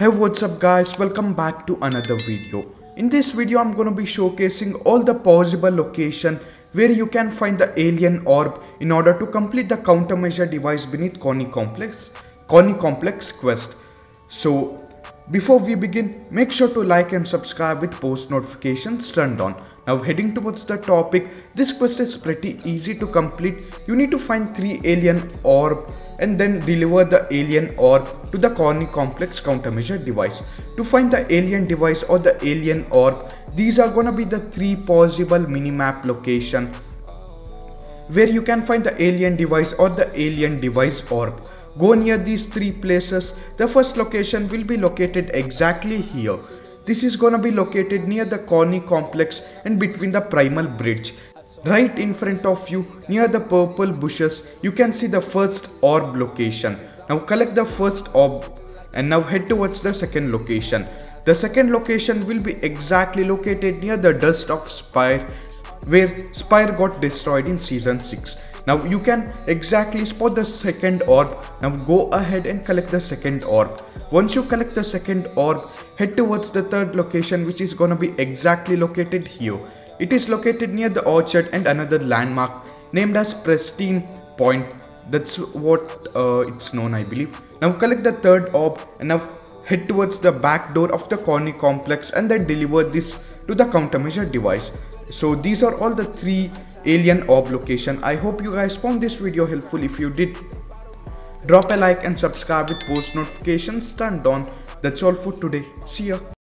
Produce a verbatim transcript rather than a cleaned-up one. Hey, what's up guys, welcome back to another video. In this video I'm gonna be showcasing all the possible location where you can find the alien orb in order to complete the countermeasure device beneath Corny Complex Corny Complex quest. So before we begin, make sure to like and subscribe with post notifications turned on. Now heading towards the topic, this quest is pretty easy to complete. You need to find three alien orb and then deliver the alien orb to the Corny Complex countermeasure device. To find the alien device or the alien orb, these are gonna be the three possible minimap location where you can find the alien device or the alien device orb. Go near these three places. The first location will be located exactly here. This is gonna be located near the Corny Complex and between the primal bridge. Right in front of you, near the purple bushes, you can see the first orb location. Now collect the first orb and now head towards the second location. The second location will be exactly located near the dust of spire, where spire got destroyed in season six. Now you can exactly spot the second orb. Now go ahead and collect the second orb. Once you collect the second orb, head towards the third location, which is gonna be exactly located here. It is located near the orchard and another landmark named as Pristine Point. That's what uh, it's known, I believe. Now collect the third orb and now head towards the back door of the Corny Complex and then deliver this to the countermeasure device. So these are all the three alien orb location. I hope you guys found this video helpful. If you did, drop a like and subscribe with post notifications turned on. That's all for today. See ya.